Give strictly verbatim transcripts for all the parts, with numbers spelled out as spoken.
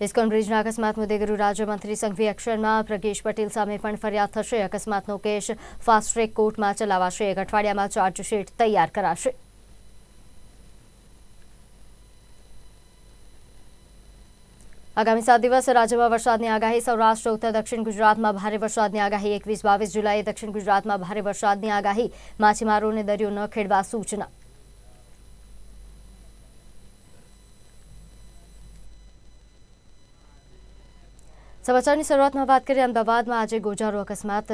ISKCON બ્રિજના અકસ્માત મુદ્દે ગૃહ રાજ્યમંત્રી સંઘવી એક્શનમાં પ્રજ્ઞેશ પટેલ સામે પણ ફરિયાદ થશે. અકસ્માતનો કેસ ફાસ્ટ ટ્રેક કોર્ટમાં ચલાવાશે. એક અઠવાડિયામાં ચાર્જશીટ તૈયાર કરાશે. આગામી સાત દિવસ રાજ્યમાં વરસાદની આગાહી. સૌરાષ્ટ્ર ઉત્તર દક્ષિણ ગુજરાતમાં ભારે વરસાદની આગાહી. એકવીસ બાવીસ જુલાઈએ દક્ષિણ ગુજરાતમાં ભારે વરસાદની આગાહી. માછીમારોને દરિયો ન ખેડવા સૂચના. સમાચારની શરૂઆતમાં વાત કરીએ અમદાવાદમાં. આજે ગોજારો અકસ્માત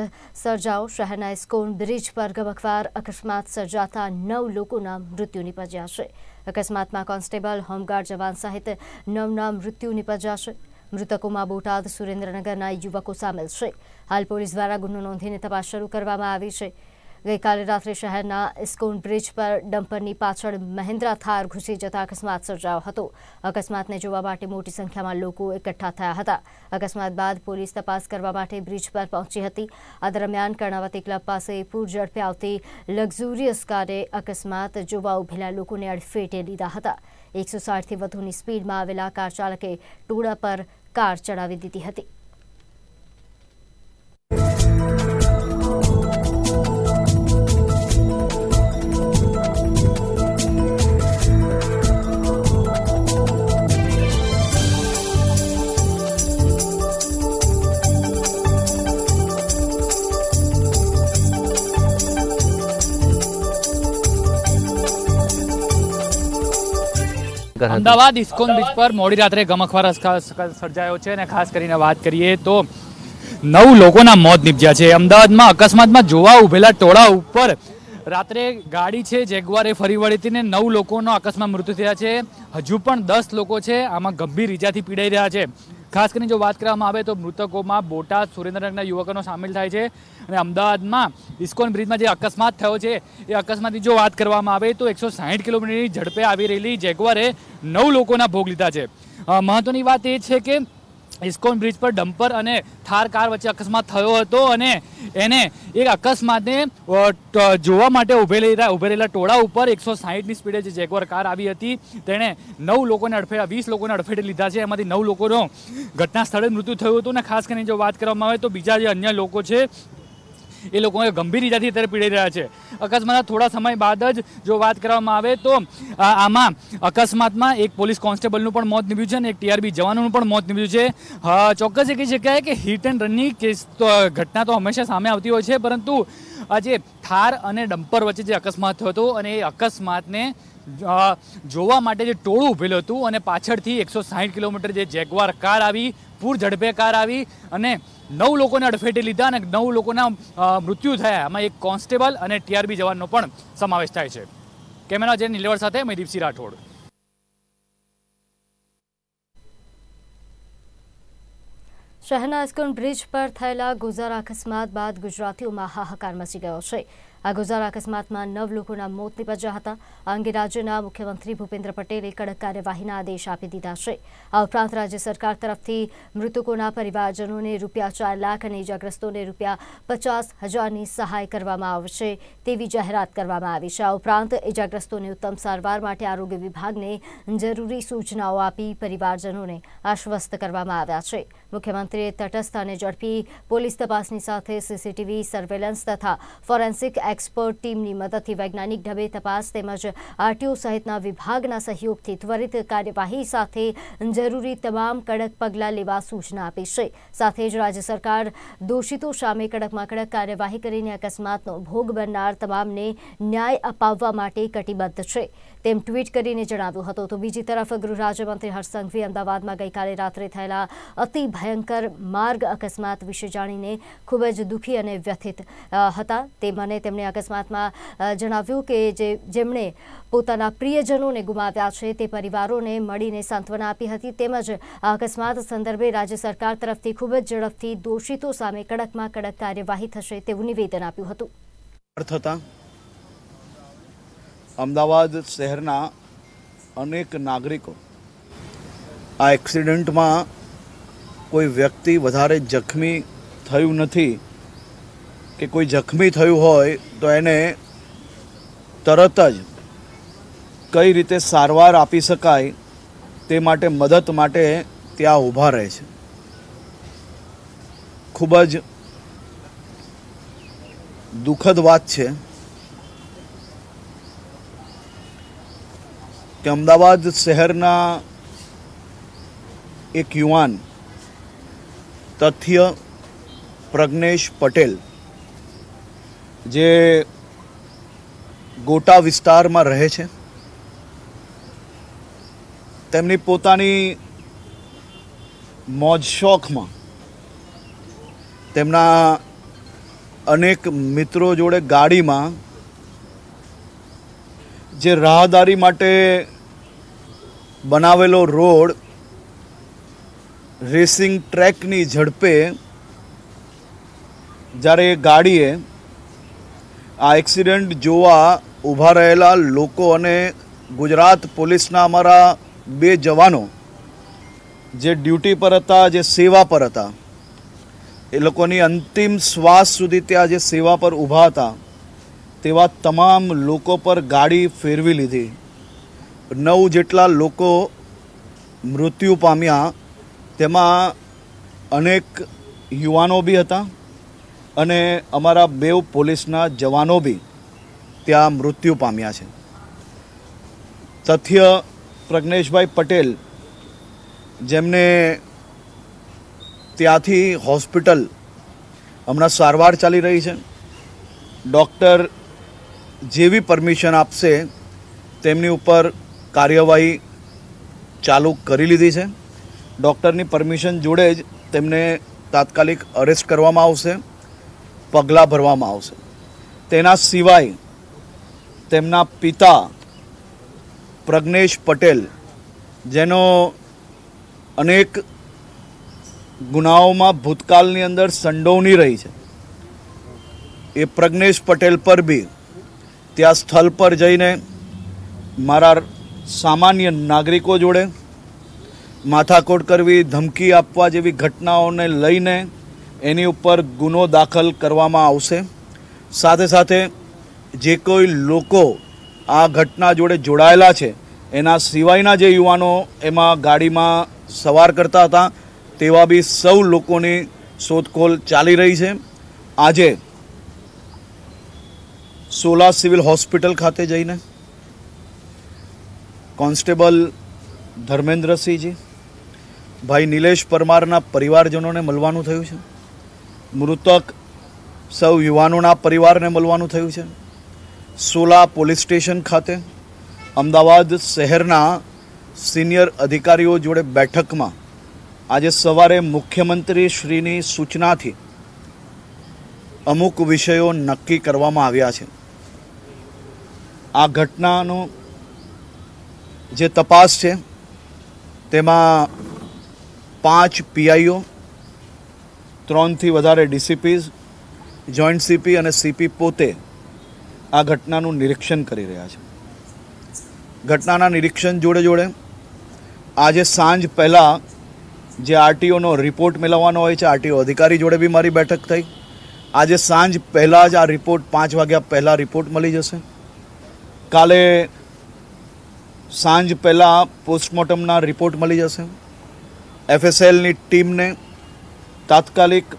સર્જાયો. શહેરના ઇસ્કોન બ્રિજ પર ગમખ્વાર અકસ્માત સર્જાતા નવ લોકોના મૃત્યુ નિપજ્યા છે. અકસ્માતમાં કોન્સ્ટેબલ, હોમગાર્ડ જવાન સહિત નવના મૃત્યુ નિપજ્યા છે. મૃતકોમાં બોટાદ, સુરેન્દ્રનગરના યુવકો સામેલ છે. હાલ પોલીસ દ્વારા ગુનો નોંધીને તપાસ શરૂ કરવામાં આવી છે. ગઈકાલે રાત્રે શહેરના ઇસ્કોન બ્રિજ પર ડમ્પરની પાછળ મહિન્દ્રા થાર ઘૂસી જતા અકસ્માત સર્જાયો હતો. અકસ્માતને જોવા માટે મોટી સંખ્યામાં લોકો એકઠા થયા હતા. અકસ્માત બાદ પોલીસ તપાસ કરવા માટે બ્રિજ પર પહોંચી હતી. આ દરમિયાન કર્ણાવતી ક્લબ પાસે પૂર ઝડપે આવતી લક્ઝુરિયસ કારે અકસ્માત જોવા ઉભેલા લોકોને અડફેટે લીધા હતા. એકસો સાઠથી વધુની સ્પીડમાં આવેલા કાર ચાલકે ટોળા પર કાર ચડાવી દીધી હતી. અમદાવાદ ઇસ્કોન બીચ પર મોડી રાત્રે ગમખ્વાર સર્જાયો છે અને ખાસ કરીને વાત કરીએ તો નવ લોકોના મોત નિપજ્યા છે. અમદાવાદમાં અકસ્માતમાં જોવા ઉભેલા ટોળા ઉપર રાત્રે ગાડી છે જેગ્વારે ફરી વળી હતી ને નવ લોકોનો અકસ્માત મૃત્યુ થયા છે. હજુ પણ દસ લોકો છે આમાં ગંભીર ઈજાથી પીડાઈ રહ્યા છે. ખાસ કરીને જો વાત કરવામાં આવે તો મૃતકોમાં બોટાદ, સુરેન્દ્રનગરના યુવકોનો સામેલ થાય છે. અને અમદાવાદમાં ઇસ્કોન બ્રિજમાં જે અકસ્માત થયો છે એ અકસ્માતની જો વાત કરવામાં આવે તો એકસો સાહીઠ કિલોમીટરની ઝડપે આવી રહેલી જેગ્વારે નવ લોકોના ભોગ લીધા છે. મહત્ત્વની વાત એ છે કે ઇસ્કોન બ્રિજ પર ડમ્પર અને થાર કાર વચ્ચે અકસ્માત થયો હતો અને એને એક અકસ્માતને જોવા માટે ઉભેલા ઉભેલા ટોળા ઉપર એકસો સાહીઠની સ્પીડે જે જેગ્વાર કાર આવી હતી તેણે નવ લોકોને અડફેટે વીસ લોકોને અડફેટે લીધા છે. એમાંથી નવ લોકોનો ઘટના સ્થળે મૃત્યુ થયું હતું અને ખાસ કરીને જો વાત કરવામાં આવે તો બીજા જે અન્ય લોકો છે એ લોકોએ ગંભીર ઈજાથી અત્યારે પીડાઈ રહ્યા છે. અકસ્માતના થોડા સમય બાદ જ જો વાત કરવામાં આવે તો આમાં અકસ્માતમાં એક પોલીસ કોન્સ્ટેબલનું પણ મોત નીપજ્યું છે અને એક ટીઆરબી જવાનોનું પણ મોત નીપજ્યું છે. ચોક્કસ એ કહી શકાય કે હિટ એન્ડ રનની કેસ ઘટના તો હંમેશા સામે આવતી હોય છે, પરંતુ આજે થાર અને ડમ્પર વચ્ચે જે અકસ્માત થયો હતો અને એ અકસ્માતને જોવા માટે જે ટોળું ઊભેલું હતું અને પાછળથી એકસો સાહીઠ કિલોમીટર જે જેગ્વાર કાર આવી, પૂર ઝડપે કાર આવી અને નવ લોકોને અડફેટે લીધા અને નવ લોકોના મૃત્યુ થયા. આમાં એક કોન્સ્ટેબલ અને ટીઆરબી જવાનનો પણ સમાવેશ થાય છે. કેમેરા જે નીલવર સાથે મેં દીપસિંહ રાઠોડ. શહેરના ઇસ્કોન બ્રિજ પર થયેલા ગોજારા અકસ્માત બાદ ગુજરાતીઓમાં હાહાકાર મચી ગયો છે. આ ગોજારા અકસ્માતમાં નવ લોકોના મોત નિપજ્યા હતા. આ અંગે રાજ્યના મુખ્યમંત્રી ભૂપેન્દ્ર પટેલે કડક કાર્યવાહીના આદેશ આપી દીધા છે. આ ઉપરાંત રાજ્ય સરકાર તરફથી મૃતકોના પરિવારજનોને રૂપિયા ચાર લાખ અને ઇજાગ્રસ્તોને રૂપિયા પચાસ હજારની સહાય કરવામાં આવશે તેવી જાહેરાત કરવામાં આવી છે. આ ઉપરાંત ઇજાગ્રસ્તોની ઉત્તમ સારવાર માટે આરોગ્ય વિભાગને જરૂરી સૂચનાઓ આપી પરિવારજનોને આશ્વસ્ત કરવામાં આવ્યા છે. મુખ્યમંત્રીએ તટસ્થ અને ઝડપી પોલીસ તપાસની સાથે સીસીટીવી સર્વેલન્સ તથા ફોરેન્સિક એક્સપર્ટ ટીમની મદદથી વૈજ્ઞાનિક ઢબે તપાસ તેમજ આરટીઓ સહિતના વિભાગના સહયોગથી ત્વરિત કાર્યવાહી સાથે જરૂરી તમામ કડક પગલાં લેવા સૂચના આપી છે. સાથે જ રાજ્ય સરકાર દોષિતો સામે કડકમાં કડક કાર્યવાહી કરીને અકસ્માતનો ભોગ બનનાર તમામને ન્યાય અપાવવા માટે કટિબદ્ધ છે તેમ ટ્વીટ કરીને જણાવ્યું હતું. તો બીજી તરફ ગૃહ રાજ્યમંત્રી હર્ષ સંઘવી અમદાવાદમાં ગઈકાલે રાત્રે થયેલા અતિ ભયંકર માર્ગ અકસ્માત વિશે જાણીને ખૂબ જ દુઃખી અને વ્યથિત હતા. તેમને તેમણે અકસ્માતમાં જણાવ્યું કે જે જેમણે પોતાના પ્રિયજનોને ગુમાવ્યા છે તે પરિવારોને મળીને સાંત્વના આપી હતી. તેમજ આ અકસ્માત સંદર્ભે રાજ્ય સરકાર તરફથી ખૂબ જ ઝડપથી દોષિતો સામે કડકમાં કડક કાર્યવાહી થશે તેવું નિવેદન આપ્યું હતું. થતાં અમદાવાદ શહેરના અનેક નાગરિકો આ એક્સિડન્ટમાં કોઈ વ્યક્તિ વધારે જખમી થયું નથી કે કોઈ જખમી થયું હોય તો એને તરત જ કઈ રીતે સારવાર આપી શકાય તે માટે મદદ માટે त्या उभा रहे छे। खूबज दुखद बात छे कि अमदावाद शहरना एक युवान तथ्य प्रज्ञेश पटेल जे गोटा विस्तार में रहे छे, तेमनी पोतानी मौज शौक में तेमना अनेक मित्रों जोड़े गाड़ी में जे राहदारी माटे बनावेलो रोड रेसिंग ट्रेक नी झड़पे जारे गाड़ीए आ एक्सिडेंट जोवा उभा रहेला लोको अने गुजरात पोलीसना अमारा बे जवानों जे ड्यूटी पर हता, जे सेवा पर हता, ए लोकोनी अंतिम श्वास सुधी त्यां जे सेवा पर उभा हता तेवा तमाम लोको पर गाड़ी फेरवी लीधी। नौ जेटला लोको मृत्यु पाम्या, तेमां अनेक युवानो भी हता अने अमारा बेव पोलीसना जवानों भी त्यां मृत्यु पाम्या छे। तथ्य प्रज्ञेश भाई पटेल जेमने त्यांथी हॉस्पिटल हमणा सारवार चाली रही छे, डॉक्टर जेवी परमिशन आपसे तेमनी उपर कार्यवाही चालू करी लीधी छे। डॉक्टरनी परमिशन जोड़े ज तेमने तात्कालिक अरेस्ट करवामां आवशे, पगला भरवामां आवशे। तेना सिवाय तेमना पिता प्रज्ञेश पटेल जेनो अनेक गुनाओमां भूतकालनी अंदर संडोवणी रही छे, ए प्रज्ञेश पटेल पर भी त्या स्थल पर जईने मारा सामान्य नागरिकों जोड़े माथाकोट करवी, धमकी आपवा जेवी घटनाओने लईने एनी उपर गुनो दाखल करवामां आवशे। साथे साथे जे कोई लोको आ घटना जोड़े जोड़ायेला छे एना सिवायना जे युवानो एमां गाड़ीमां सवार करता हता तेवा भी सौ लोकोनी शोधखोल चाली रही छे। आजे सोला सिविल हॉस्पिटल खाते जईने कॉन्स्टेबल धर्मेन्द्र सिंह जी भाई नीलेष परमारना परिवारजनोने मळवानुं थयुं छे, मृतक सौ युवानोना परिवारने मळवानुं थयुं छे। सोला पोलीस स्टेशन खाते अमदावाद शहरना सीनियर अधिकारीओ जोड़े बैठक में आज सवारे मुख्यमंत्री श्रीनी सूचना थी अमुक विषयों नक्की करवामां आव्या छे। आ घटनानो जे तपास छे तेमां पांच पीआईओ, त्रण थी वधारे डीसीपीज, जॉइंट सीपी अने सीपी पोते आ घटनानु निरीक्षण करी रह्या छे। घटनाना निरीक्षण जोड़े जोड़े आजे सांज पहला जे आरटीओ नो रिपोर्ट मेळववानो होय छे, आरटीओ अधिकारी जोड़े भी मारी बैठक थई। आजे सांज पहला ज आ रिपोर्ट पांच वाग्या पहला रिपोर्ट मळी जशे। काले सांज पहला पोस्टमोर्टमना रिपोर्ट मळी जशे। एफएसएल नी टीम ने तात्कालिक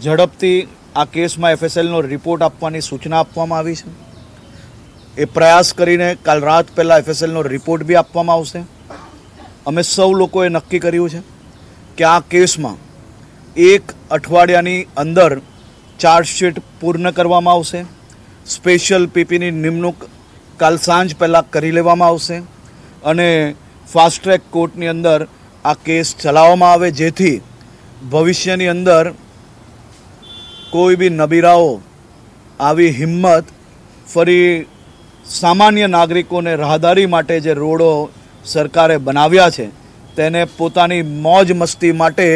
झड़पथी आ केस में एफएसएल नो रिपोर्ट आपवानी सूचना आपवामां आवी छे। ए प्रयास करीने काल रात पहला एफएसएल नो रिपोर्ट भी आपवामां आवशे। अमे सौ लोकोए नक्की कर्युं छे कि आ केस में एक अठवाडियानी अंदर चार्जशीट पूर्ण करवामां आवशे। स्पेशल पीपीनी निमणूक काल सांज पहला करी लेवामां आवशे अने फास्ट ट्रेक कोर्टनी अंदर आ केस चलाववामां आवे, जेथी भविष्यनी अंदर कोई भी नबीराओ आवी हिम्मत फरी सामान्य नागरिकोने राहदारी माटे जे रोडो सरकारे बनाव्या छे तेने पोतानी मौज मस्ती माटे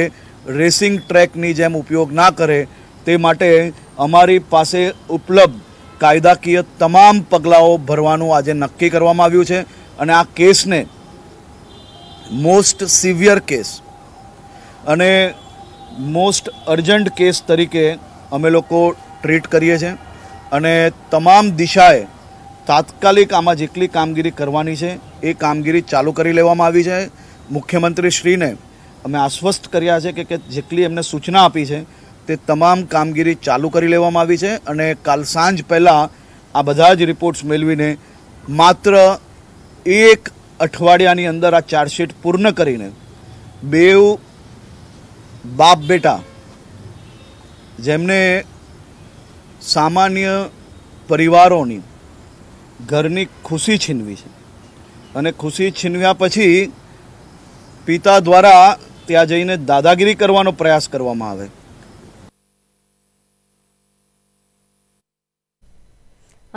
रेसिंग ट्रेकनी जेम उपयोग ना करे ते माटे अमारी पासे उपलब्ध कायदाकीय तमाम पगलाओ भरवानुं आजे नक्की करवामां आव्युं छे अने आ केसने मोस्ट सीवियर केस अने मोस्ट अर्जंट केस तरीके अमे लोको ट्रीट करीए छे अने तमाम दिशाए तात्कालिक आमां जेटली कामगीरी करवानी छे ए कामगीरी चालू करी लेवामां आवी छे। मुख्यमंत्री श्रीने अमे आश्वस्त कर्या छे के जेटली अमने सूचना आपी छे ते तमाम कामगीरी चालू करी लेवामां आवी छे अने काल सांज पहला आ बधा ज रिपोर्ट्स मेळवीने मात्र एक अठवाडियानी अंदर आ चार्जशीट पूर्ण करीने बेव बाप बेटा जेमने सामान्य परिवारोनी घरनी खुशी छीनवी छे अने खुशी छीनव्या पछी पिता द्वारा त्या जईने दादागिरी करवानो प्रयास करवामां आवे।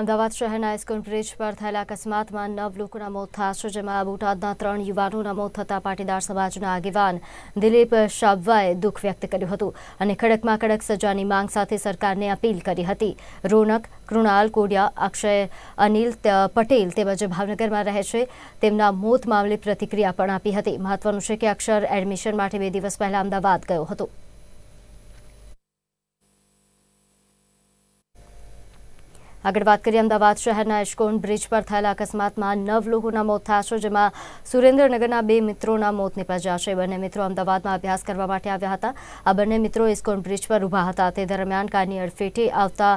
अमदावाद शहरना आइस्कोन ब्रिज पर थयेला अकस्मातमां नव लोकोना मोत थशे जेमां बोटादना त्रण युवानोना मोत थता पाटीदार समाजना आगेवान दिलीप शाबवाए दुख व्यक्त कर्युं हतुं अने कड़कमां कड़क सजानी मांग साथे सरकारने अपील करी हती। रोनक कृणाल कोडिया अक्षय अनिल पटेल तेमज भावनगरमां रहे छे तेमना मोत मामले प्रतिक्रिया पण आपी हती। महत्वनुं छे के अक्षर एडमिशन माटे बे दिवस पहेला अमदावाद गयो हतो। आगळ वात करीए अमदावाद शहरना इस्कोन ब्रिज पर थयेला अकस्मातमां नव लोकोना मोत थया छे जेमां सुरेन्द्रनगरना बे मित्रोना मोत निपज्या छे। बने मित्रो अमदावादमां अभ्यास करवा माटे આવ્યા હતા। आ बने मित्रो इस्कोन ब्रिज पर ઊભા હતા તે દરમિયાન કારની અડફેટે આવતા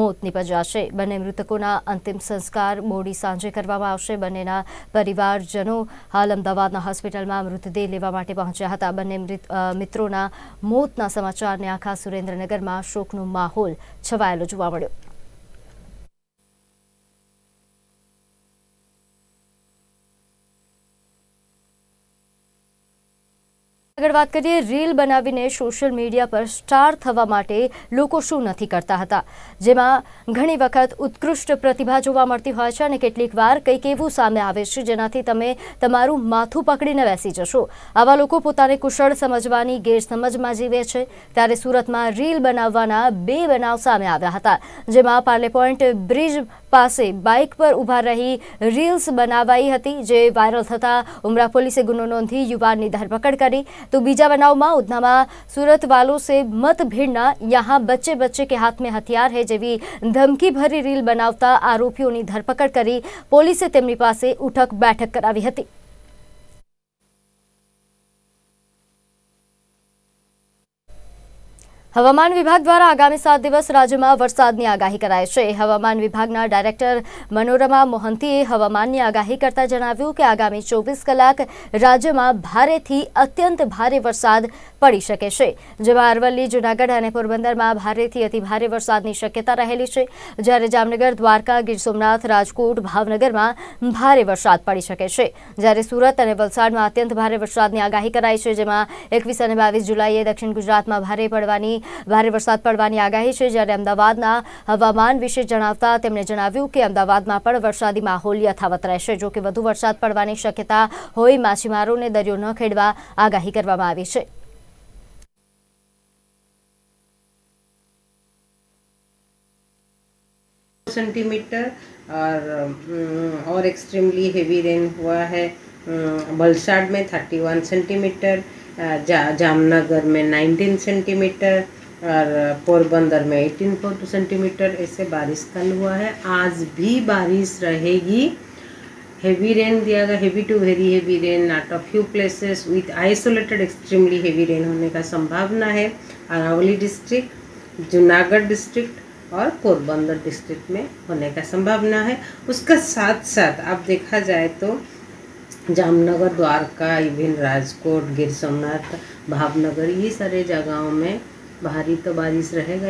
મોત નિપજ્યા છે। બંને મૃતકોના અંતિમ સંસ્કાર બોડી સાંજે કરવામાં આવશે। બંનેના પરિવારજનો હાલ અમદાવાદના હોસ્પિટલમાં મૃતદેહ લેવા માટે પહોંચ્યા હતા। બંને મિત્રોના મોતના સમાચારને આખા સુરેન્દ્રનગરમાં શોકનો માહોલ છવાયેલો જોવા મળ્યો। अगर बात करिए रील बनावीने सोशल मीडिया पर स्टार थवा माटे लोको शुं नथी करता हता जेमां घणी वखत उत्कृष्ट प्रतिभा जोवा मळती होय छे अने केटलीकवार कंईक एवुं सामे आवे छे जेनाथी तमे तमारुं माथुं पकड़ीने बेसी जशो। आवा लोको पोताने कुशळ समजवानी गैरसमजमां जीवे छे। त्यारे सूरतमां रील बनाववाना बे बनाव सामे आव्या हता जेमां पार्ले पॉइंट ब्रिज पासे बाइक पर ऊभा रही रील्स बनावाई हती जे वायरल थता उमरा पोलीसे गुनो नोंधी युवाननी धरपकड़ करी। तो बीजा बनाव में उधना में सूरत वालों से मत भिड़ना, यहाँ बच्चे बच्चे के हाथ में हथियार है जेवी धमकी भरी रील बनावता आरोपियों की धरपकड़ करी पुलिसे तेमनी पासे उठक बैठक करावी हती। हवामान विभाग द्वारा आगामी सात दिवस राज्य में वरसाद की आगाही कराई है। हवामान विभाग ना डायरेक्टर मनोरमा मोहंतीए हवामान की आगाही करता जणाव्युं के आगामी चौबीस कलाक राज्य में भारे थी अत्यंत भारे वरसाद पड़ी शके छे। जेमां अरवली जूनागढ़ और पोरबंदर में भारे थी अति भारे वरसाद की शक्यता रहेली छे ज्यारे जामनगर द्वारका गीर सोमनाथ राजकोट भावनगर में भारे वरसाद पड़ी शके छे। ज्यारे सूरत और वलसाड में अत्यंत भारे वरसाद की आगाही कराई है जेमां एकवीस और बावीस जुलाईए दक्षिण गुजरात में भारे पड़वानी भारे वरसाद पड़वानी आगाही है। ज्यारे अमदावादना हवामान विषे जणावता तेमणे जणाव्युं के अमदावादमां पण वरसादी माहोल यथावत रहेशे जो के वधु वरसाद पड़वानी शक्यता होई माछीमारोने दरियो न खेडवा आगाही करवामां आवी छे। सेंटीमीटर और और एक्सट्रीमली हेवी रेन हुआ है बलसाड़ में इकतीस सेंटीमीटर, जा, जामनगर में उन्नीस सेंटीमीटर और पोरबंदर में अठारह सेंटीमीटर ऐसे बारिश कल हुआ है। आज भी बारिश रहेगी। हेवी रेन दिया गया, heavy to very heavy rain not a few places with isolated extremely heavy rain होने का संभावना है। अरावली डिस्ट्रिक्ट, जूनागढ़ डिस्ट्रिक्ट और पोरबंदर डिस्ट्रिक्ट में होने का संभावना है। उसका साथ साथ आप देखा जाए तो जामनगर द्वारका इवन राजकोट गिर सोमनाथ भावनगर ये सारे जगहों में भारी तो बारिश रहेगा,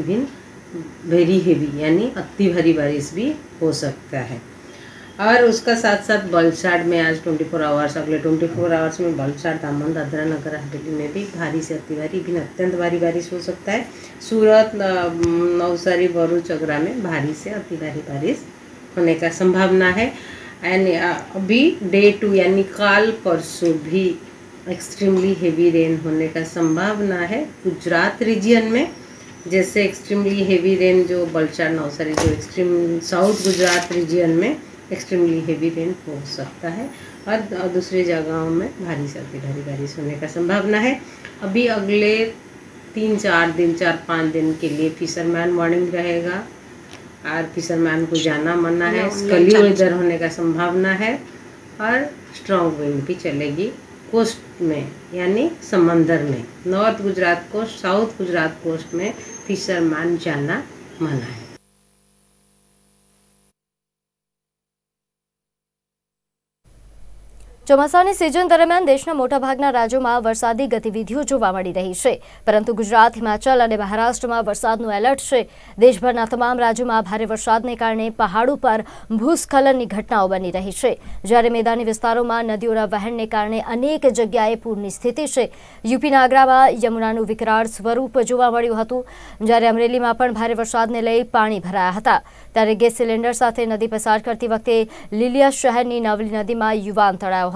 इवन वेरी हेवी यानी अति भारी बारिश भी हो सकता है। और उसका साथ साथ बलसाड़ में आज चौबीस आवर्स अगले चौबीस आवर्स में बलसाड़ दामन दादरा नगर हवेली में भी भारी से अति भारी भी अत्यंत भारी बारिश हो सकता है। सूरत नवसारी भरूच आगरा में भारी से अति भारी बारिश होने का संभावना है। एंड अभी डे टू यानी काल परसों भी एक्सट्रीमली हेवी रेन होने का संभावना है। गुजरात रीजियन में जैसे एक्सट्रीमली हेवी रेन जो बलसाड़ नवसारी जो एक्सट्रीम साउथ गुजरात रीजियन में एक्सट्रीमली हेवी रेन हो सकता है और दूसरे जगहों में भारी से अति भारी बारिश होने का संभावना है। अभी अगले तीन चार दिन चार पाँच दिन के लिए फिशरमैन वार्निंग रहेगा और फिशरमैन को जाना मना है। स्कली वेदर होने का संभावना है और स्ट्रॉन्ग विंड भी चलेगी कोस्ट में यानी समंदर में, north Gujarat coast, south Gujarat coast में फिशरमैन जाना मना है। ચોમાસાની સિઝન દરમિયાન દેશના મોટાભાગના રાજ્યોમાં વરસાદી ગતિવિધિઓ જોવા મળી રહી છે, પરંતુ ગુજરાત, હિમાચલ અને મહારાષ્ટ્રમાં વરસાદનું એલર્ટ છે। દેશભરના તમામ રાજ્યોમાં ભારે વરસાદને કારણે પહાડો પર ભૂસ્ખલનની ઘટનાઓ બની રહી છે, જ્યારે મેદાની વિસ્તારોમાં નદીઓના વહેણને કારણે અનેક જગ્યાએ પૂરની સ્થિતિ છે। યુપીના આગ્રામાં યમુનાનું વિકરાળ સ્વરૂપ જોવા મળ્યું હતું, જ્યારે અમરેલીમાં પણ ભારે વરસાદને લઈ પાણી ભરાયા હતા। ત્યારે ગેસ સિલિન્ડર સાથે નદી પસાર કરતી વખતે લીલિયા શહેરની નવલી નદીમાં યુવાન તળાવ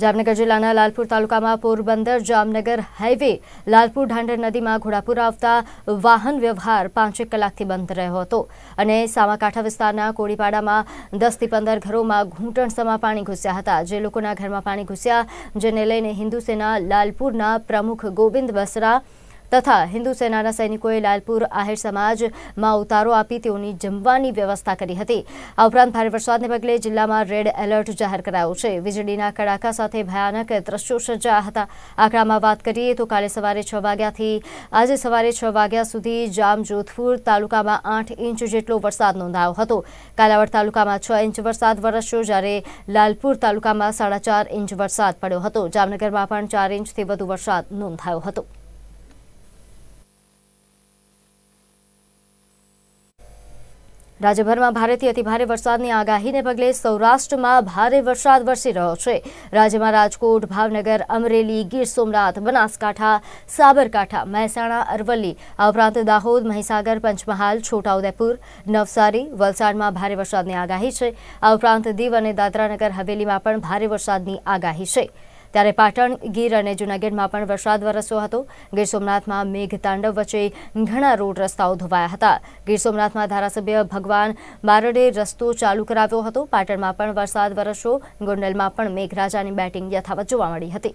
જામનગર જિલ્લાના લાલપુર તાલુકામાં પોરબંદર જામનગર હાઈવે લાલપુર ઢાંઢર નદીમાં ઘોડાપુર આવતા વાહન વ્યવહાર પાંચેક કલાકથી બંધ રહ્યો હતો, અને સામાકાંઠા વિસ્તારના કોળીપાડામાં દસથી પંદર ઘરોમાં ઘૂંટણસમા પાણી ઘૂસ્યા હતા। જે લોકોના ઘરમાં પાણી ઘૂસ્યા, જેને લઈને હિન્દુ સેના લાલપુરના પ્રમુખ ગોવિંદ બસરા તથા હિન્દુ સેનાના સૈનિકોએ લાલપુર આહિર સમાજમાં ઉતારો આપી તેઓની જમવાની વ્યવસ્થા કરી હતી। આ ઉપરાંત ભારે વરસાદને પગલે જિલ્લામાં રેડ એલર્ટ જાહેર કરાયો છે। વીજળીના કડાકા સાથે ભયાનક દ્રશ્યો સર્જાયા હતા। આંકડામાં વાત કરીએ તો કાલે સવારે છ વાગ્યાથી આજે સવારે છ વાગ્યા સુધી જામજોધપુર તાલુકામાં આઠ ઇંચ જેટલો વરસાદ નોંધાયો હતો। કાલાવડ તાલુકામાં છ ઇંચ વરસાદ વરસ્યો, જ્યારે લાલપુર તાલુકામાં સાડા ચાર ઇંચ વરસાદ પડ્યો હતો। જામનગરમાં પણ ચાર ઇંચથી વધુ વરસાદ નોંધાયો હતો। રાજ્યભરમાં ભારેથી અતિભારે વરસાદની આગાહીને પગલે સૌરાષ્ટ્રમાં ભારે વરસાદ વરસી રહ્યો છે। રાજ્યમાં રાજકોટ, ભાવનગર, અમરેલી, ગીર સોમનાથ, બનાસકાંઠા, સાબરકાંઠા, મહેસાણા, અરવલ્લી, આ ઉપરાંત દાહોદ, મહીસાગર, પંચમહાલ, છોટાઉદેપુર, નવસારી, વલસાડમાં ભારે વરસાદની આગાહી છે। આ ઉપરાંત દીવ અને દાદરાનગર હવેલીમાં પણ ભારે વરસાદની આગાહી છે। ત્યારે પાટણ, ગીર અને જૂનાગઢમાં પણ વરસાદ વરસ્યો હતો। ગીર સોમનાથમાં મેઘતાંડવ વચ્ચે ઘણા રોડ રસ્તાઓ ધોવાયા હતા। ગીર સોમનાથમાં ધારાસભ્ય ભગવાન બારડે રસ્તો ચાલુ કરાવ્યો હતો। પાટણમાં પણ વરસાદ વરસ્યો। ગોંડલમાં પણ મેઘરાજાની બેટિંગ યથાવત જોવા મળી હતી।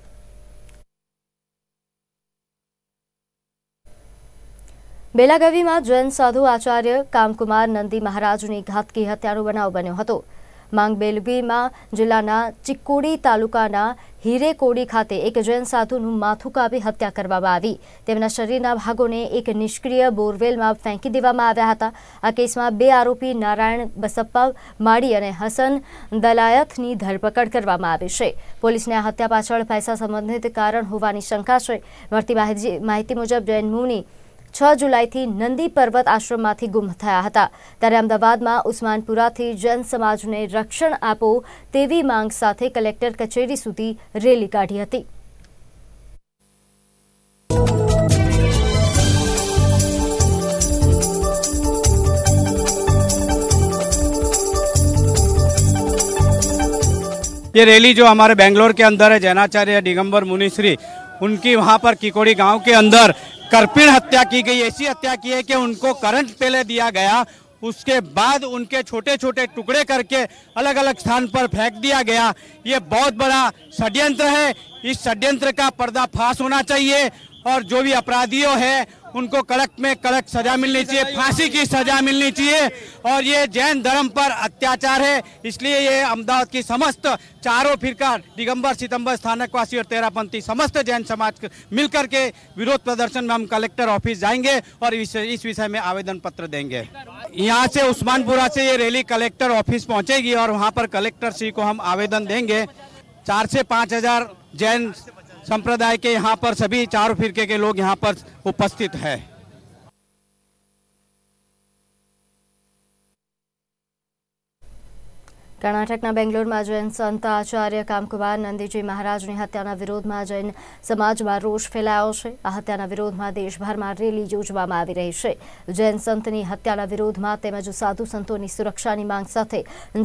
બેલાગવીમાં જૈન સાધુ આચાર્ય કામકુમાર નંદી મહારાજની ઘાતકી હત્યાનો બનાવ બન્યો હતો। માંગબેલગીમાં જિલ્લાના ચિક્કોડી તાલુકાના હીરેકોડી ખાતે એક જૈન સાધુનું માથું કાપી હત્યા કરવામાં આવી। તેમના શરીરના ભાગોને એક નિષ્ક્રિય બોરવેલમાં ફેંકી દેવામાં આવ્યા હતા। આ કેસમાં બે આરોપી નારાયણ બસપ્પા માડી અને હસન દલાયતની ધરપકડ કરવામાં આવી છે। પોલીસને આ હત્યા પાછળ પૈસા સંબંધિત કારણ હોવાની શંકા છે। મળતી માહિતી મુજબ જૈન મુનિ છ જુલાઈથી નંદી પર્વત આશ્રમમાંથી ગુમ થયા હતા, ત્યારે અમદાવાદમાં ઉસ્માનપુરાથી જૈન સમાજને રક્ષણ આપો તેવી માંગ સાથે કલેક્ટર કચેરી સુધી રેલી કાઢી હતી। ये रैली जो हमारे बेंगलोर के अंदर है, जैनाचार्य दिगंबर मुनिश्री उनकी वहाँ पर किकोड़ी गाँव के अंदर करपीण हत्या की गई। ऐसी हत्या की है कि उनको करंट पहले दिया गया, उसके बाद उनके छोटे छोटे टुकड़े करके अलग अलग स्थान पर फेंक दिया गया। ये बहुत बड़ा षड्यंत्र है। इस षड्यंत्र का पर्दाफाश होना चाहिए और जो भी अपराधियों है उनको कड़क में कड़क सजा मिलनी चाहिए, फांसी की सजा मिलनी चाहिए। और ये जैन धर्म पर अत्याचार है, इसलिए ये अहमदाबाद की समस्त चारों फिरकार दिगंबर, सितंबर, स्थानकवासी और तेरापंथी समस्त जैन समाज मिलकर के विरोध प्रदर्शन में हम कलेक्टर ऑफिस जाएंगे और इस विषय में आवेदन पत्र देंगे। यहाँ से उस्मानपुरा से ये रैली कलेक्टर ऑफिस पहुँचेगी और वहाँ पर कलेक्टर श्री को हम आवेदन देंगे। चार से पाँच हजार जैन संप्रदाय के यहाँ पर सभी चार फिरके के लोग यहाँ पर उपस्थित हैं। कर्नाटकना बेंगलोर में जैन संत आचार्य कामकुमार नंदीजी महाराज की हत्या विरोध में जैन समाज में रोष फैलायो है। आ हत्या विरोध में देशभर में रेली योजवामां आवी रही है। जैन संत की हत्या विरोध में तेमज साधु संतों की सुरक्षा की मांग साथे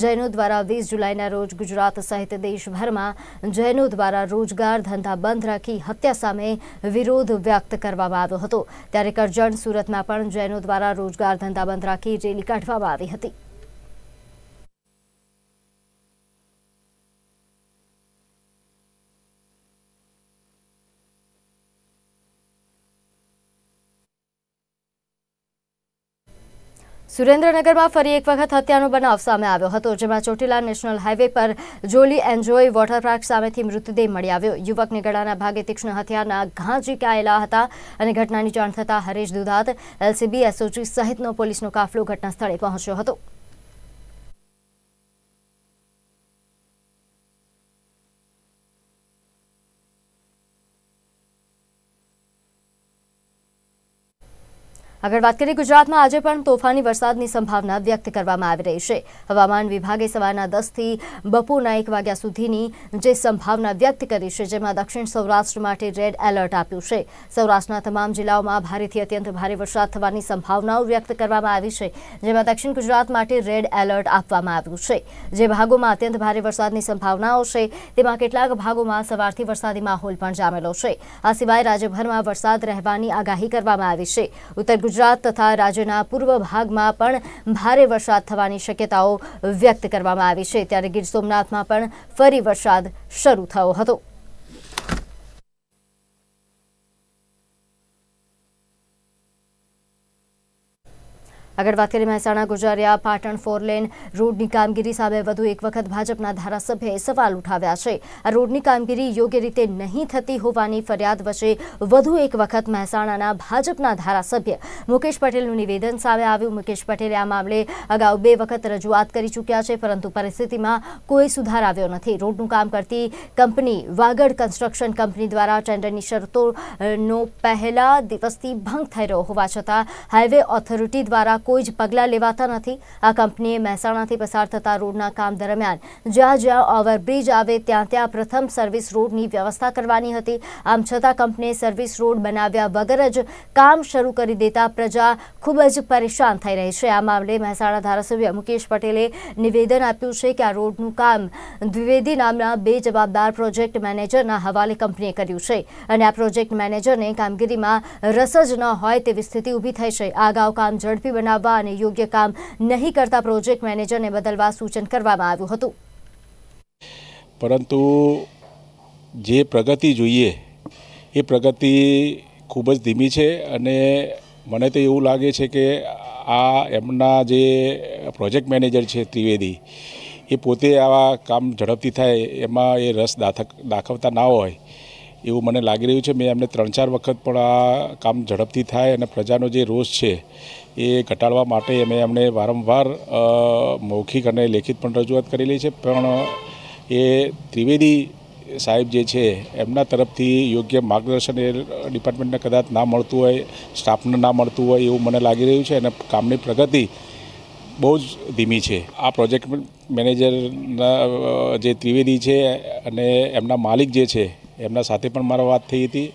जैनों द्वारा वीस जुलाई रोज गुजरात सहित देशभर में जैनों द्वारा रोजगार धंधा बंद राखी हत्या सामे विरोध व्यक्त करवामां आव्यो हतो। त्यारे करजण सूरत में पण जैनों द्वारा रोजगार धंधा बंद राखी रेली काढवामां आवी हती। સુરેન્દ્રનગરમાં ફરી એક વખત હત્યાનો બનાવ સામે આવ્યો હતો, જેમાં ચોટીલા નેશનલ હાઈવે પર Jolly and Joy water park સામેથી મૃતદેહ મળી આવ્યો. યુવકને ગળાના ભાગે તીક્ષ્ણ હથિયારના ઘા ઝીંકાયેલા હતા અને ઘટનાની જાણ થતાં હરેશ દુધાત, એલસીબી, એસઓજી સહિતનો પોલીસનો કાફલો ઘટના સ્થળે પહોંચ્યો હતો. अगर बात करें गुजरात में आज पण तोफानी वरसाद की संभावना व्यक्त करवामां आवी रही है. हवामान विभागे सवारना दस थी बपोरना एक वाग्या सुधीनी जे संभावना व्यक्त करी है, जेमां दक्षिण सौराष्ट्र माटे रेड एलर्ट आप्युं छे. सौराष्ट्रना तमाम जिल्लाओं में भारेथी अत्यंत भारे वरसाद थवानी संभावनाओं व्यक्त करवामां आवी छे, जेमां दक्षिण गुजरात माटे रेड एलर्ट आपवामां आव्युं छे. जे भागोमां अत्यंत भारे वरसादनी संभावनाओ छे तेमां केटलाक भागोमां सवारथी वरसादी माहोल पण जामेलो छे. आ सिवाय राज्यभरमां वरसाद रहेवानी आगाही करवामां आवी छे. उत्तर गुजरात तथा राज्यना पूर्व भाग में पण भारे वरसाद थवानी शक्यताओ व्यक्त करवामां आवी छे. त्यारे गीर सोमनाथ में पण फरी वरसाद शरू थयो हतो. अगर बात करें महसाणा गुजरिया पाटण फोरलेन रोड की कामगीरी सामे वधु एक वखत भाजपा धारासभ्य सवाल उठाव्या छे. आ रोड की कामगीरी योग्य रीते नहीं थती होवानी फरियाद वच्चे वधु एक वखत महसाणाना भाजपा धारासभ्य मुकेश पटेलनुं निवेदन सामे आव्युं. मुकेश पटेले आ मामले अगाऊ बे वखत रजूआत करी चूक्या छे, परंतु परिस्थितिमां कोई सुधार आव्यो नथी. रोडनुं काम करती कंपनी वागड कंस्ट्रक्शन कंपनी द्वारा टेन्डरनी शरतोनो पहला दिवसथी भंग थई रह्यो होवा छतां हाईवे ऑथोरिटी द्वारा कोई ज पगला लेवाता नहीं. आ कंपनीए महसाणाथी पसार थता रोडना काम दरमियान ज्यां ज्यां ओवरब्रिज आवे त्यां त्यां प्रथम सर्विस रोडनी व्यवस्था करवानी हती. आम छतां कंपनीए सर्विस रोड बनाव्या वगर ज काम शरू करी देता प्रजा खूब ज परेशान थई रही छे. आ मामले महसाणा धारासभ्य मुकेश पटेले निवेदन आप्युं छे के आ रोडनुं काम द्विवेदी नामना बे जवाबदार प्रोजेक्ट मेनेजरना हवाले कंपनीए कर्युं छे अने आ प्रोजेक्ट मेनेजरने कामगीरीमां रस ज न होय तेवी स्थिति ऊभी थई छे. आ अगाऊ काम झडपी बनाव અને યોગ્ય કામ નહીં કરતા પ્રોજેક્ટ મેનેજરને બદલવા સૂચન કરવામાં આવ્યું હતું. પરંતુ જે પ્રગતિ જોઈએ એ પ્રગતિ ખૂબ જ ધીમી છે અને મને તો એવું લાગે છે કે આ એમના જે પ્રોજેક્ટ મેનેજર છે ત્રિવેદી એ પોતે આવા કામ ઝડપથી થાય એમાં એ રસ દાખવતા ના હોય એવું મને લાગી રહ્યું છે. મેં એમને ત્રણ ચાર વખત પણ આ કામ ઝડપથી થાય અને પ્રજાનો જે રોષ છે એ ઘટાડવા માટે અમે એમને વારંવાર મૌખિક અને લેખિત પણ રજૂઆત કરેલી છે, પણ એ ત્રિવેદી સાહેબ જે છે એમના તરફથી યોગ્ય માર્ગદર્શન એ ડિપાર્ટમેન્ટને કદાચ ના મળતું હોય, સ્ટાફને ના મળતું હોય એવું મને લાગી રહ્યું છે અને કામની પ્રગતિ બહુ જ ધીમી છે. આ પ્રોજેક્ટ મેનેજરના જે ત્રિવેદી છે અને એમના માલિક જે છે એમના સાથે પણ મારા વાત થઈ હતી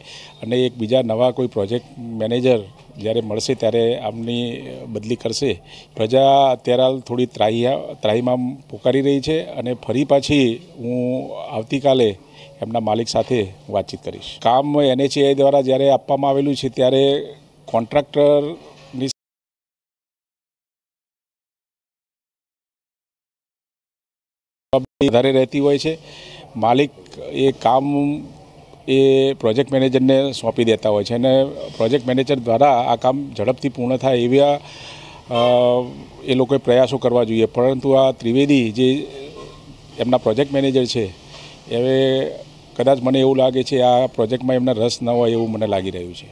અને એક બીજા નવા કોઈ પ્રોજેક્ટ મેનેજર જ્યારે મળશે ત્યારે આમની બદલી કરશે. પ્રજા અત્યારે થોડી ત્રાહીયા ત્રાહીમાં પોકારી રહી છે અને ફરી પાછી હું આવતીકાલે એમના માલિક સાથે વાતચીત કરીશ. કામ એનએચએઆઈ દ્વારા જ્યારે આપવામાં આવેલું છે ત્યારે કોન્ટ્રાક્ટર વધારે રહેતી હોય છે. માલિક એ કામ એ પ્રોજેક્ટ મેનેજરને સોંપી દેતા હોય છે અને પ્રોજેક્ટ મેનેજર દ્વારા આ કામ ઝડપથી પૂર્ણ થાય એવા એ લોકોએ પ્રયાસો કરવા જોઈએ, પરંતુ આ ત્રિવેદી જે એમના પ્રોજેક્ટ મેનેજર છે હવે કદાચ મને એવું લાગે છે આ પ્રોજેક્ટમાં એમના રસ ન હોય એવું મને લાગી રહ્યું છે.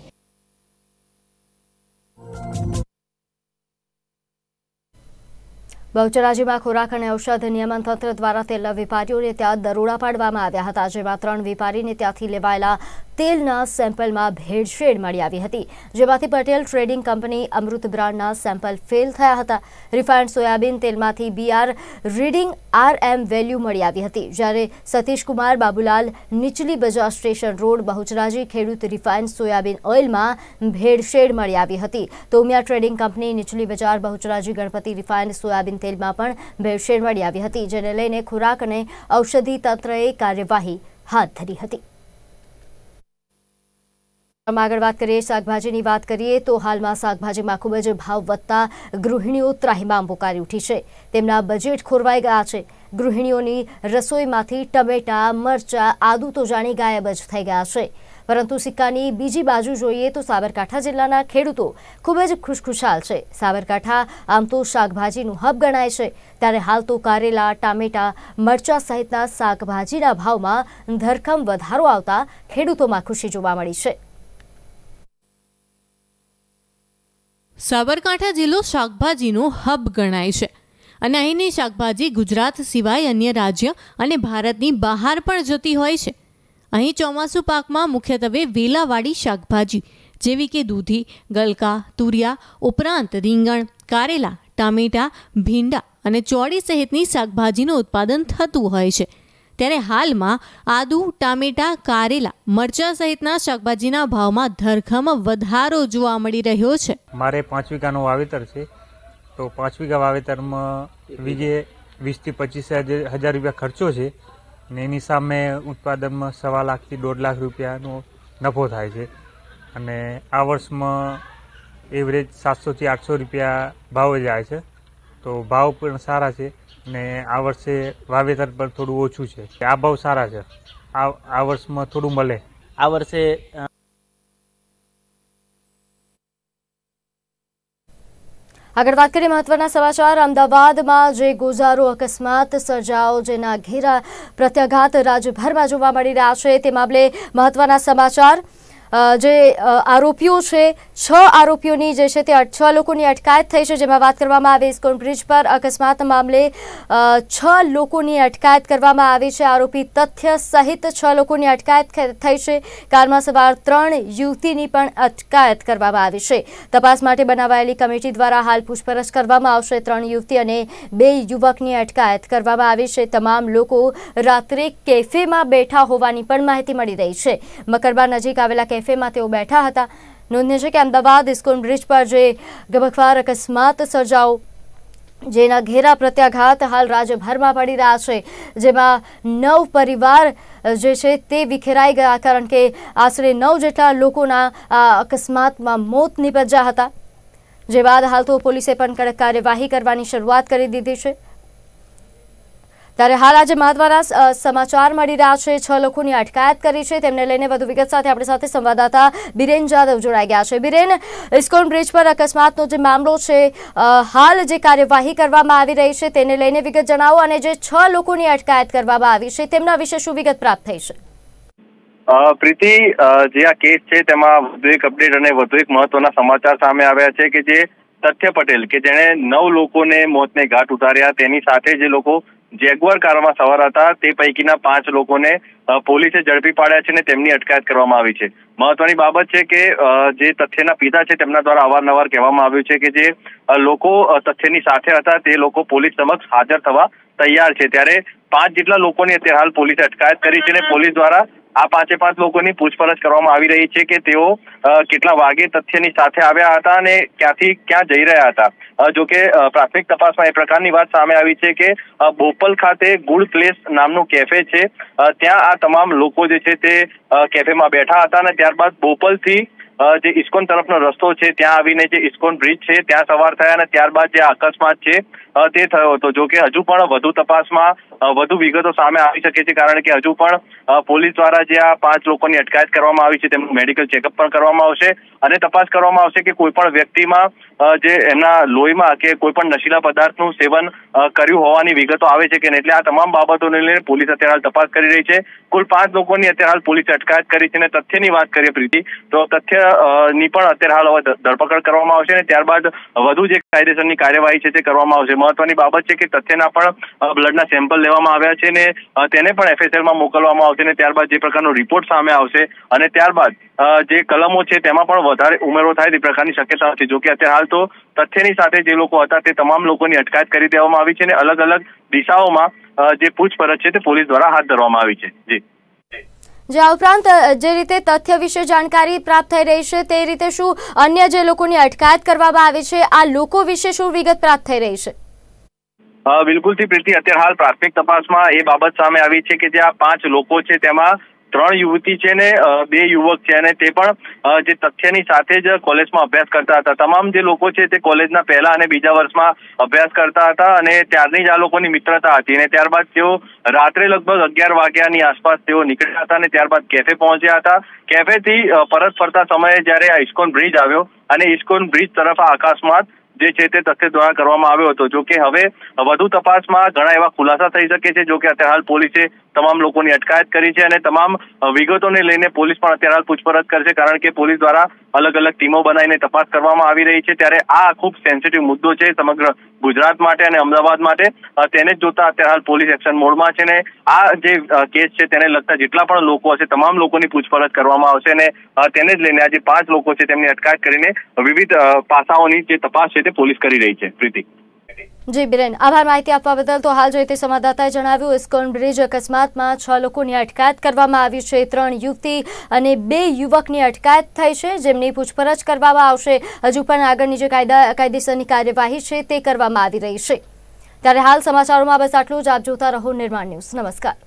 બહુચરાજી માં ખોરાક અને ઔષધ નિયમન તંત્ર દ્વારા તેલના વેપારીઓને ત્યાં દરોડા પાડવામાં આવ્યા હતા, જેમાં ત્રણ વેપારીને ત્યાંથી લેવાયેલા તેલના સેમ્પલમાં ભેળસેળ મળી આવી હતી, જેમાંથી પટેલ ટ્રેડિંગ કંપની અમૃત બ્રાન્ડના સેમ્પલ ફેલ થયા હતા. રિફાઇન્ડ સોયાબીન તેલમાંથી બીઆર રીડિંગ આરએમ વેલ્યુ મળી આવી હતી, જ્યારે સતીશકુમાર બાબુલાલ નીચલી બજાર સ્ટેશન રોડ બહુચરાજી ખેડૂત રિફાઇન્ડ સોયાબીન ઓઇલમાં ભેળસેળ મળી આવી હતી. તોમિયા ટ્રેડિંગ કંપની નીચલી બજાર બહુચરાજી ગણપતિ રિફાઇન્ડ સોયાબીન તેલમાં પણ ભેળસેળ મળી આવી હતી, જેને લઈને ખોરાક અને ઔષધિ તંત્રએ કાર્યવાહી હાથ ધરી હતી. આગળ વાત કરીએ શાકભાજીની વાત કરીએ તો હાલમાં શાકભાજીમાં ખૂબ જ ભાવ વધતા ગૃહિણીઓ ત્રાહિમામ પોકારી ઉઠી છે. તેમના બજેટ ખોરવાઈ ગયા છે. ગૃહિણીઓની રસોઈમાંથી ટમેટા, મરચાં, આદુ તો જાણે ગાયબ જ થઈ ગયા છે. પરંતુ સિક્કાની બીજી બાજુ જોઈએ તો સાબરકાંઠા જિલ્લાના ખેડૂતો ખૂબ જ ખુશખુશાલ છે। સાબરકાંઠા આમ તો શાકભાજીનું હબ ગણાય છે, ત્યારે હાલ તો કારેલા, ટામેટા, મરચા સહિતના શાકભાજીના ભાવમાં ધરખમ વધારો આવતા ખેડૂતોમાં ખુશી જોવા મળી છે। સાબરકાંઠા જિલ્લો શાકભાજીનો હબ ગણાય છે અને અહીંની શાકભાજી ગુજરાત સિવાય અન્ય રાજ્ય અને ભારતની બહાર પણ જતી હોય છે। અહીં ચોમાસું પાકમાં મુખ્યત્વે વેલાવાળી શાકભાજી જેવી કે દૂધી, ગલકા, તુરિયા ઉપરાંત રીંગણ, કારેલા, ટામેટા, ભીંડા અને ચોળી સહિતની શાકભાજીનું ઉત્પાદન થતું હોય છે। ત્યારે હાલમાં આદુ, ટામેટા, કારેલા, મરચાં સહિતના શાકભાજીના ભાવમાં ધરખમ વધારો જોવા મળી રહ્યો છે। મારે પાંચ વીઘાનું વાવેતર છે तो पांच वीघा वावेतर में वीघे वीस थी पच्चीस हज़ार रुपया खर्चो है ने एनी सामे उत्पादन में सवा लाख थी डेढ़ लाख रुपया नफो थाय छे अने आ वर्ष में एवरेज सात सौ थी आठ सौ रुपया भाव जाए छे तो भाव पण सारा छे ने आ वर्षे वावेतर पर थोड़ू ओछू छे आ भाव सारा छे आ आ वर्ष में थोड़ू मळे आ वर्षे अगर बात करें महत्वना समाचार। अमदावाद में जे गुजारो अकस्मात सर्जाओ जेना घेरा प्रत्याघात राज्यभर में जोवा मळी रह्या छे ते मामले महत्वना समाचार। जे आरोपीओ छे छ आरोपीओनी जे छे ते छ लोकोनी अटकायत थई छे जेमां वात करवामां आवे इस्कोन ब्रिज पर अकस्मात मामले छ लोकोनी अटकायत करवामां आवी छे। आरोपी तथ्य सहित छ लोकोनी अटकायत थई छे। कारमा सवार त्रण युवतीनी पण अटकायत करवामां आवी छे। तपास माटे बनावायेली कमिटी द्वारा हाल पूछपरछ करवामां आवशे। त्रण युवती अने बे युवकनी अटकायत करवामां आवी छे। तमाम लोको रात्रे केफेमां बेठा होवानी पण माहिती मळी रही छे। मकरबा नजीक आवेला કેફેમાં તેઓ બેઠા હતા। નોંધનીય છે કે અમદાવાદ ઇસ્કોન બ્રિજ પર જે ગબખવાર અકસ્માત સર્જાયો જેના ઘેરા પ્રત્યાઘાત હાલ રાજ્યભરમાં પડી રહ્યા છે, જેમાં નવ પરિવાર જે છે તે વિખેરાઈ ગયા, કારણ કે આશરે નવ જેટલા લોકોના અકસ્માતમાં મોત નિપજ્યા હતા, જે બાદ હાલ તો પોલીસે પણ કડક કાર્યવાહી કરવાની શરૂઆત કરી દીધી છે। ત્યારે હાલ આજે મહત્વના સમાચાર મળી રહ્યા છે। છ લોકોની અટકાયત કરી છે, તેમને લઈને વધુ વિગત સાથે આપણી સાથે સંવાદદાતા બિરેન જાદવ જોડાઈ ગયા છે। બિરેન, ઇસ્કોન બ્રિજ પર અકસ્માતનો જે મામલો છે, હાલ જે કાર્યવાહી કરવામાં આવી રહી છે તેને લઈને વિગત જણાવો, અને જે છ લોકોની અટકાયત કરવામાં આવી છે તેમના વિશે શું વિગત પ્રાપ્ત થઈ છે? પ્રીતિ, જે આ કેસ છે તેમાં વધુ એક અપડેટ અને વધુ એક મહત્વના સમાચાર સામે આવ્યા છે કે જે તથ્ય પટેલ કે જેણે નવ લોકોને મોતને ઘાટ ઉતાર્યા તેની સાથે જે લોકો જેગવાર કારમાં સવાર હતા તે પૈકીના પાંચ લોકોને પોલીસે ઝડપી પાડ્યા છે અને તેમની અટકાયત કરવામાં આવી છે। મહત્વની બાબત છે કે જે તથ્યના પિતા છે તેમના દ્વારા અવારનવાર કહેવામાં આવ્યું છે કે જે લોકો તથ્યની સાથે હતા તે લોકો પોલીસ સમક્ષ હાજર થવા તૈયાર છે। ત્યારે પાંચ જેટલા લોકોની અત્યારે હાલ પોલીસે અટકાયત કરી છે અને પોલીસ દ્વારા આ પાંચે પાંચ લોકોની પૂછપરછ કરવામાં આવી રહી છે કે તેઓ કેટલા વાગે તથ્યની સાથે આવ્યા હતા અને ક્યાંથી ક્યાં જઈ રહ્યા હતા। જોકે પ્રાથમિક તપાસમાં એ પ્રકારની વાત સામે આવી છે કે બોપલ ખાતે ગુડ પ્લેસ નામનું કેફે છે, ત્યાં આ તમામ લોકો જે છે તે કેફેમાં બેઠા હતા અને ત્યારબાદ બોપલથી જે ઇસ્કોન તરફનો રસ્તો છે ત્યાં આવીને જે ઇસ્કોન બ્રિજ છે ત્યાં સવાર થયા અને ત્યારબાદ જે અકસ્માત છે તે થયો હતો। જો કે હજુ પણ વધુ તપાસમાં વધુ વિગતો સામે આવી શકે છે, કારણ કે હજુ પણ પોલીસ દ્વારા જે આ પાંચ લોકોની અટકાયત કરવામાં આવી છે તેમનું મેડિકલ ચેકઅપ પણ કરવામાં આવશે અને તપાસ કરવામાં આવશે કે કોઈ પણ વ્યક્તિમાં જે એમના લોહીમાં કે કોઈ પણ નશીલા પદાર્થનું સેવન કર્યું હોવાની વિગતો આવે છે કે નહીં। એટલે આ તમામ બાબતોને લઈને પોલીસ અત્યારે હાલ તપાસ કરી રહી છે। કુલ પાંચ લોકોની અત્યારે હાલ પોલીસે અટકાયત કરી છે અને તથ્યની વાત કરીએ પ્રીતિ તો તથ્ય ની પણ અત્યારે હાલ હવે ધરપકડ કરવામાં આવશે અને ત્યારબાદ વધુ જે કાયદેસરની કાર્યવાહી છે તે કરવામાં આવશે। મહત્વની બાબત છે કે તથ્યના પણ બ્લડના સેમ્પલ લેવામાં આવ્યા છે ને તેને પણ એફએસએલમાં મોકલવામાં આવશે અને ત્યારબાદ જે પ્રકારનો રિપોર્ટ સામે આવશે અને ત્યારબાદ જે કલમો છે તેમાં પણ વધારે ઉમેરો થાય તે પ્રકારની શક્યતા છે। જોકે અત્યારે હાલ તો તથ્યની સાથે જે લોકો હતા તે તમામ લોકોની અટકાયત કરી દેવામાં આવી છે અને અલગ અલગ દિશાઓમાં જે પૂછપરછ છે તે પોલીસ દ્વારા હાથ ધરવામાં આવી છે। જી, જે આ ઉપરાંત જે રીતે તથ્ય વિશે જાણકારી પ્રાપ્ત થઈ રહી છે તે રીતે શું અન્ય જે લોકોની અટકાયત કરવામાં આવી છે આ લોકો વિશે શું વિગત પ્રાપ્ત થઈ રહી છે? બિલકુલથી પ્રીતિ, અત્યારે હાલ પ્રાથમિક તપાસમાં એ બાબત સામે આવી છે કે જે આ પાંચ લોકો છે તેમાં ત્રણ યુવતી છે ને બે યુવક છે અને તે પણ જે તથ્યની સાથે જ કોલેજમાં અભ્યાસ કરતા હતા. તમામ જે લોકો છે તે કોલેજના પહેલા અને બીજા વર્ષમાં અભ્યાસ કરતા હતા અને ત્યારની જ આ લોકોની મિત્રતા હતી અને ત્યારબાદ તેઓ રાત્રે લગભગ અગિયાર વાગ્યાની આસપાસ તેઓ નીકળ્યા હતા અને ત્યારબાદ કેફે પહોંચ્યા હતા. કેફેથી પરત ફરતા સમયે જ્યારે આ ઇસ્કોન બ્રિજ આવ્યો અને ઇસ્કોન બ્રિજ તરફ આ અકસ્માત જે છે તે તથ્ય દ્વારા કરવામાં આવ્યો હતો. જો કે હવે વધુ તપાસમાં ઘણા એવા ખુલાસા થઈ શકે છે. જો કે અત્યારે હાલ પોલીસે તમામ લોકોની અટકાયત કરી છે અને તમામ વિગતોને લઈને પોલીસ પણ અત્યારે હાલ પૂછપરછ કરશે, કારણ કે પોલીસ દ્વારા અલગ અલગ ટીમો બનાવીને તપાસ કરવામાં આવી રહી છે. ત્યારે આ ખૂબ સેન્સિટિવ મુદ્દો છે સમગ્ર ગુજરાત માટે અને અમદાવાદ માટે, તેને જોતા અત્યારે હાલ પોલીસ એક્શન મોડમાં છે ને આ જે કેસ છે તેને લગતા જેટલા પણ લોકો હશે તમામ લોકોની પૂછપરછ કરવામાં આવશે અને તેને જ લઈને આજે પાંચ લોકો છે તેમની અટકાયત કરીને વિવિધ પાસાઓની જે તપાસ છે પોલીસ કરી રહી છે. પ્રીતિ જી બિરેન, આભાર માહિતી આપવા બદલ. તો હાલ જોઈતી સંવાદદાતાએ જણાવ્યું ઇસ્કોન બ્રિજ અકસ્માતમાં છ લોકોની અટકાયત કરવામાં આવી છે. ત્રણ યુવતી અને બે યુવકની અટકાયત થઈ છે જેમની પૂછપરછ કરવામાં આવશે. હજુ પણ આગળની જે કાયદા કાયદેસરની કાર્યવાહી છે તે કરવામાં આવી રહી છે. ત્યારે હાલ સમાચારોમાં બસ આટલું જ. આપ જોતા રહો નિર્માણ ન્યૂઝ. નમસ્કાર.